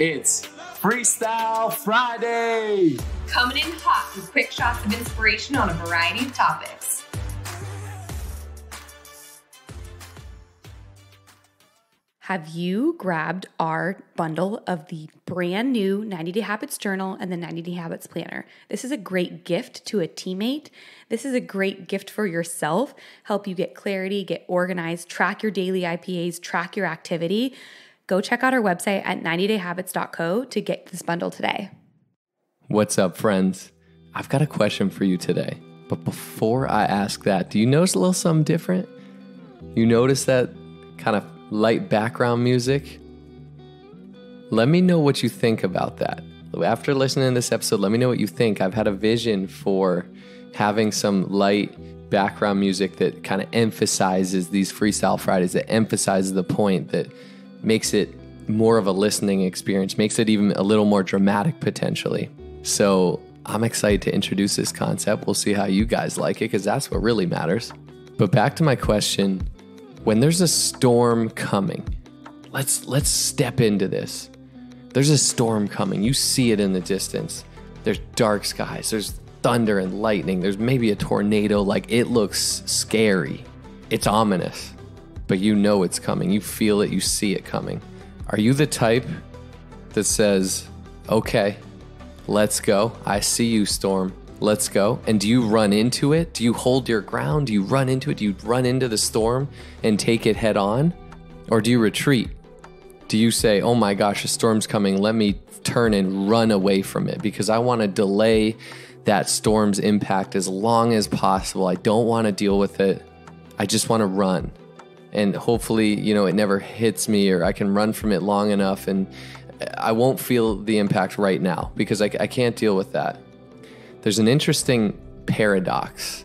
It's Freestyle Friday! Coming in hot with quick shots of inspiration on a variety of topics. Have you grabbed our bundle of the brand new 90 Day Habits Journal and the 90 Day Habits Planner? This is a great gift to a teammate. This is a great gift for yourself. Help you get clarity, get organized, track your daily IPAs, track your activity. Go check out our website at 90dayhabits.co to get this bundle today. What's up, friends? I've got a question for you today. But before I ask that, do you notice a little something different? You notice that kind of light background music? Let me know what you think about that. After listening to this episode, let me know what you think. I've had a vision for having some light background music that kind of emphasizes these Freestyle Fridays, that emphasizes the point, that makes it more of a listening experience, makes it even a little more dramatic potentially. So I'm excited to introduce this concept. We'll see how you guys like it, because that's what really matters. But back to my question. When there's a storm coming, let's step into this. There's a storm coming. You see it in the distance. There's dark skies. There's thunder and lightning. There's maybe a tornado. Like, it looks scary. It's ominous, but you know it's coming. You feel it. You see it coming. Are you the type that says, okay, let's go. I see you, storm. Let's go. And do you run into it? Do you hold your ground? Do you run into it? Do you run into the storm and take it head on? Or do you retreat? Do you say, oh my gosh, a storm's coming. Let me turn and run away from it because I want to delay that storm's impact as long as possible. I don't want to deal with it. I just want to run. And hopefully, you know, it never hits me, or I can run from it long enough and I won't feel the impact right now because I can't deal with that. There's an interesting paradox,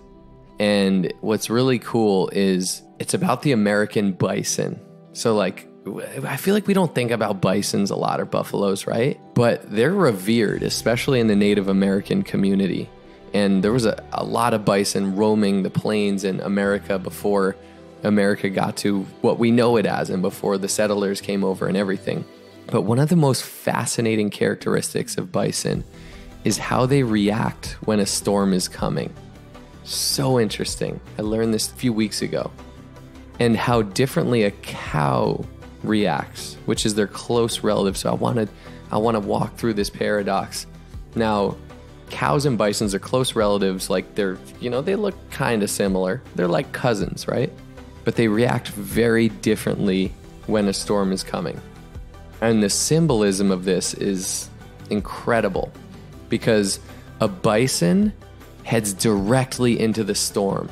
and what's really cool is it's about the American bison. So, like, I feel like we don't think about bisons a lot, or buffaloes, right? But they're revered, especially in the Native American community. And there was a lot of bison roaming the plains in America before America got to what we know it as, and before the settlers came over and everything. But one of the most fascinating characteristics of bison is how they react when a storm is coming. So interesting. I learned this a few weeks ago. And how differently a cow reacts, which is their close relative. So I want to walk through this paradox. Now, cows and bisons are close relatives. Like, they're, you know, they look kind of similar. They're like cousins, right? But they react very differently when a storm is coming. And the symbolism of this is incredible, because a bison heads directly into the storm,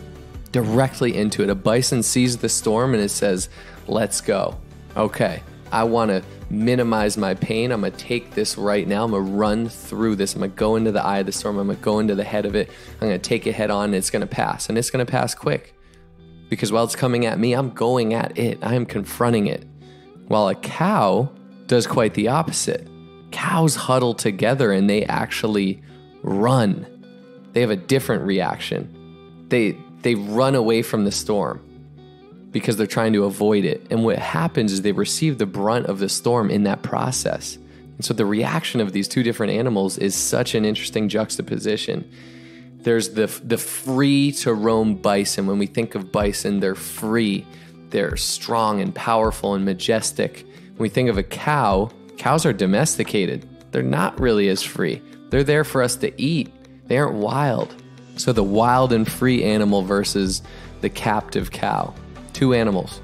directly into it. A bison sees the storm and it says, let's go. Okay, I want to minimize my pain. I'm going to take this right now. I'm going to run through this. I'm going to go into the eye of the storm. I'm going to go into the head of it. I'm going to take it head on, and it's going to pass. And it's going to pass quick, because while it's coming at me, I'm going at it. I am confronting it. While a cow does quite the opposite. Cows huddle together and they actually run. They have a different reaction. They run away from the storm because they're trying to avoid it. And what happens is they receive the brunt of the storm in that process. And so the reaction of these two different animals is such an interesting juxtaposition. There's the free to roam bison. When we think of bison, they're free. They're strong and powerful and majestic. When we think of a cow, cows are domesticated. They're not really as free. They're there for us to eat. They aren't wild. So the wild and free animal versus the captive cow. Two animals,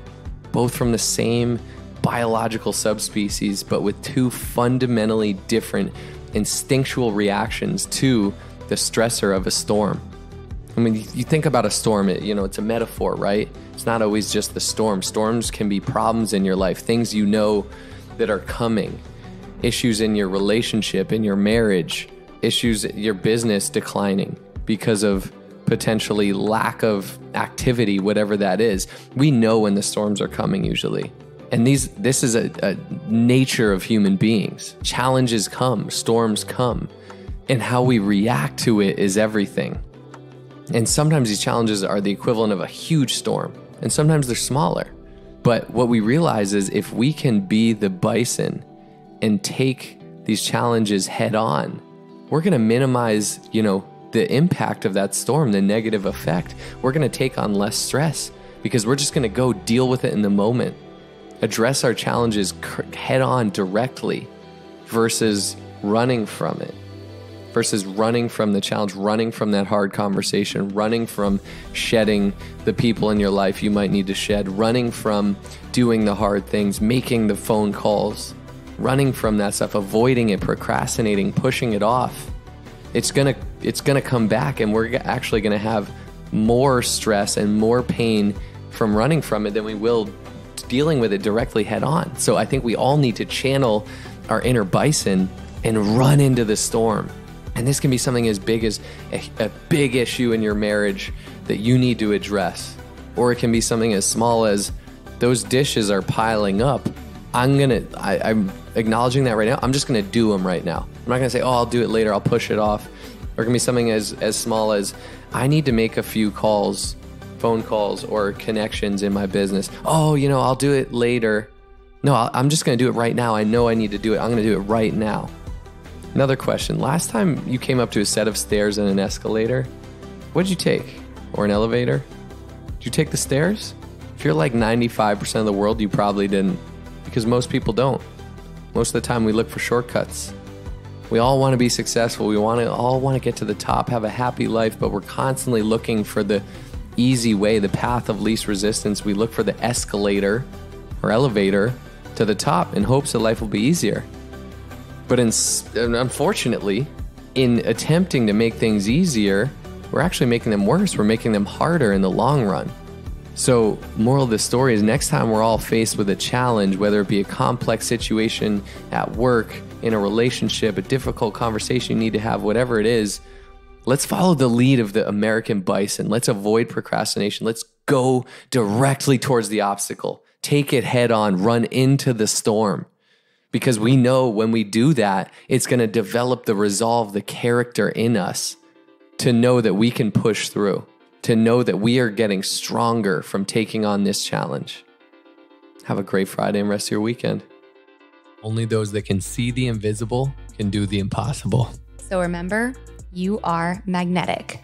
both from the same biological subspecies, but with two fundamentally different instinctual reactions to the stressor of a storm. I mean, you think about a storm, you know, it's a metaphor, right? It's not always just the storm. Storms can be problems in your life, things you know that are coming, issues in your relationship, in your marriage, issues, your business declining because of potentially lack of activity, whatever that is. We know when the storms are coming usually. And this is a nature of human beings. Challenges come, storms come, and how we react to it is everything. And sometimes these challenges are the equivalent of a huge storm, and sometimes they're smaller. But what we realize is if we can be the bison and take these challenges head on, we're going to minimize, the impact of that storm, the negative effect. We're going to take on less stress because we're just going to go deal with it in the moment, address our challenges head on directly versus running from it, versus running from the challenge, running from that hard conversation, running from shedding the people in your life you might need to shed, running from doing the hard things, making the phone calls, running from that stuff, avoiding it, procrastinating, pushing it off. It's gonna come back, and we're actually gonna have more stress and more pain from running from it than we will dealing with it directly head on. So I think we all need to channel our inner bison and run into the storm. And this can be something as big as a big issue in your marriage that you need to address. Or it can be something as small as those dishes are piling up. I'm acknowledging that right now. I'm just going to do them right now. I'm not going to say, oh, I'll do it later. I'll push it off. Or it can be something as small as I need to make a few calls, phone calls or connections in my business. Oh, I'll do it later. No, I'm just going to do it right now. I know I need to do it. I'm going to do it right now. Another question. Last time you came up to a set of stairs and an escalator, what did you take? Or an elevator? Did you take the stairs? If you're like 95% of the world, you probably didn't, because most people don't. Most of the time we look for shortcuts. We all want to be successful. We all want to get to the top, have a happy life, but we're constantly looking for the easy way, the path of least resistance. We look for the escalator or elevator to the top in hopes that life will be easier. But unfortunately, in attempting to make things easier, we're actually making them worse. We're making them harder in the long run. So moral of the story is next time we're all faced with a challenge, whether it be a complex situation at work, in a relationship, a difficult conversation you need to have, whatever it is, let's follow the lead of the American bison. Let's avoid procrastination. Let's go directly towards the obstacle. Take it head on, run into the storm. Because we know when we do that, it's going to develop the resolve, the character in us to know that we can push through, to know that we are getting stronger from taking on this challenge. Have a great Friday and rest of your weekend. Only those that can see the invisible can do the impossible. So remember, you are magnetic.